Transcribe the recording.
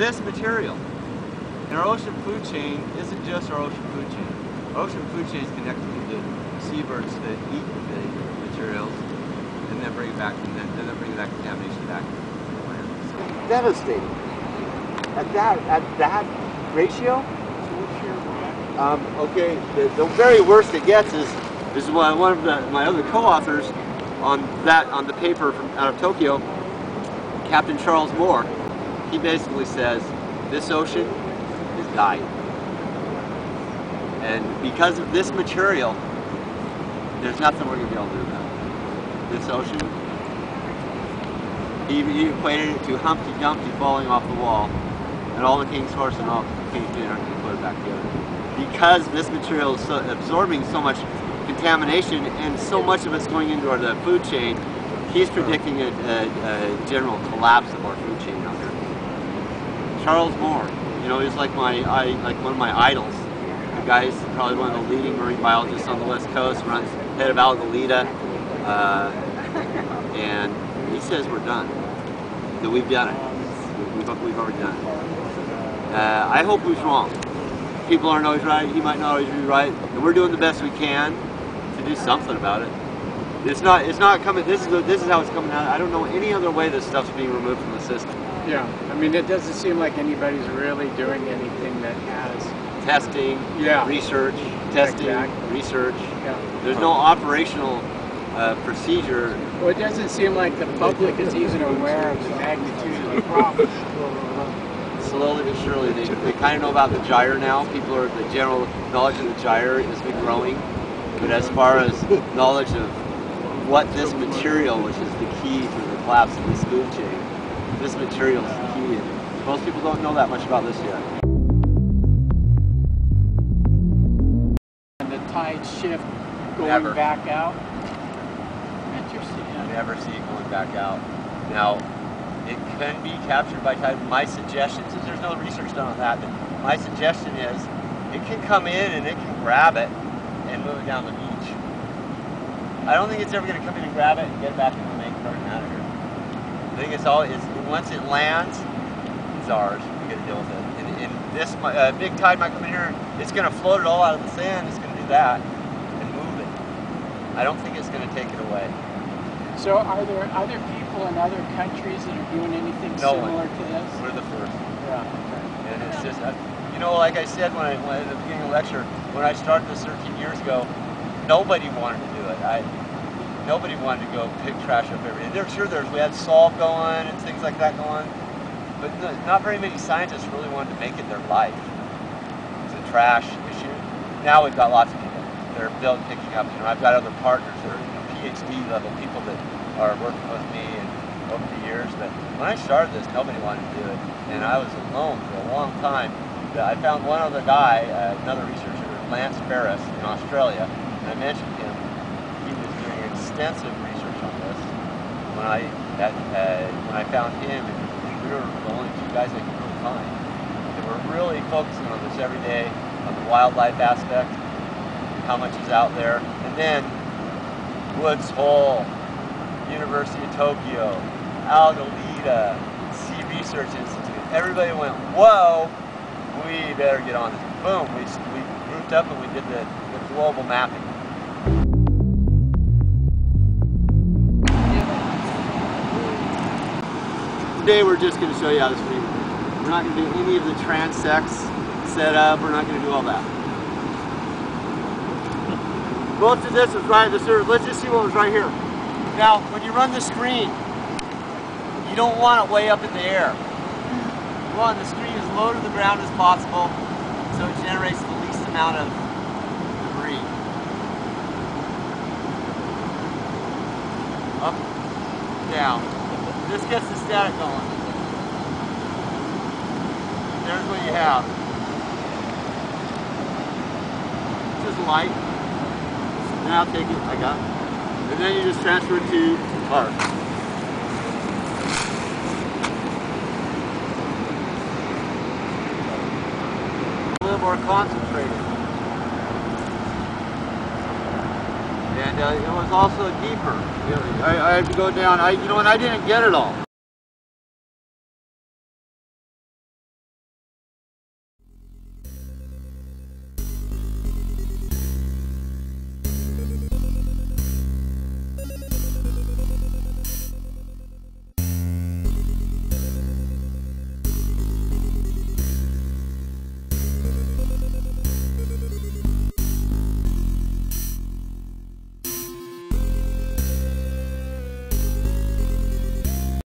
this material. And our ocean food chain isn't just our ocean food chain. Our ocean food chain is connected to the seabirds that eat the materials and then bring it back, and then bring that contamination back to the land. So devastating. At that ratio, okay, the very worst it gets is one of my other co-authors on the paper from out of Tokyo, Captain Charles Moore. He basically says this ocean is dying, and because of this material, there's nothing we're gonna be able to do about it. This ocean. He equated it to Humpty Dumpty falling off the wall, and all the king's horse and all the king's men are gonna put it back together. Because this material is absorbing so much contamination and so much of it's going into the food chain, he's predicting a general collapse of our food chain out there. Charles Moore, you know, he's like one of my idols. The guy's probably one of the leading marine biologists on the West Coast, runs head of Algalita, and he says we're done. That we've done it. We've already done it. I hope he's wrong. People aren't always right, he might not always be right, and we're doing the best we can to do something about it. It's not coming, this is how it's coming out. I don't know any other way this stuff's being removed from the system. Yeah, I mean, it doesn't seem like anybody's really doing anything that has... Testing, yeah. Research, testing, exactly. Research. Yeah. There's no operational procedure. Well, it doesn't seem like the public is even aware of the magnitude of the problem. Slowly but surely, they kind of know about the gyre now. People are, the general knowledge of the gyre has been growing. But as far as knowledge of what this material, which is the key to the collapse of this food chain, this material is the key. And most people don't know that much about this yet. And the tide shift going never. Back out? Interesting. I never see it going back out. Now. It can be captured by tide. My suggestion, since there's no research done on that, but my suggestion is it can come in and it can grab it and move it down the beach. I don't think it's ever going to come in and grab it and get it back into the main current and out of here. I think it's all, once it lands, it's ours. We've got to deal with it. And this big tide might come in here, it's going to float it all out of the sand, it's going to do that and move it. I don't think it's going to take it away. So are there other people in other countries that are doing anything similar to this? We're the first. Yeah. Okay. And it's just, you know, like I said when at the beginning of the lecture, when I started this 13 years ago, nobody wanted to do it. Nobody wanted to go pick trash up every day. We had salt going and things like that going, but not very many scientists really wanted to make it their life. It's a trash issue. Now we've got lots of people that are picking up. You know, I've got other partners that are PhD level people that are working with me and over the years, but when I started this, nobody wanted to do it, and I was alone for a long time. I found one other guy, another researcher, Lance Ferris in Australia, and I mentioned him. He was doing extensive research on this. When I found him, we were the only two guys I could really find. They were really focusing on this every day, on the wildlife aspect, how much is out there, and then Woods Hole, University of Tokyo, Algalita, Sea Research Institute. Everybody went, whoa, we better get on this. Boom, we grouped up and we did the global mapping. Today we're just going to show you how this thing works. We're not going to do any of the transects set up, we're not going to do all that. Most of this was right at the surface. Let's just see what was right here. Now, when you run the screen, you don't want it way up in the air. You want the screen as low to the ground as possible so it generates the least amount of debris. Up, down. This gets the static going. There's what you have. Just light. And I'll take it, I got it. And then you just transfer it to the car. A little more concentrated. And it was also deeper. I had to go down, you know, and I didn't get it all.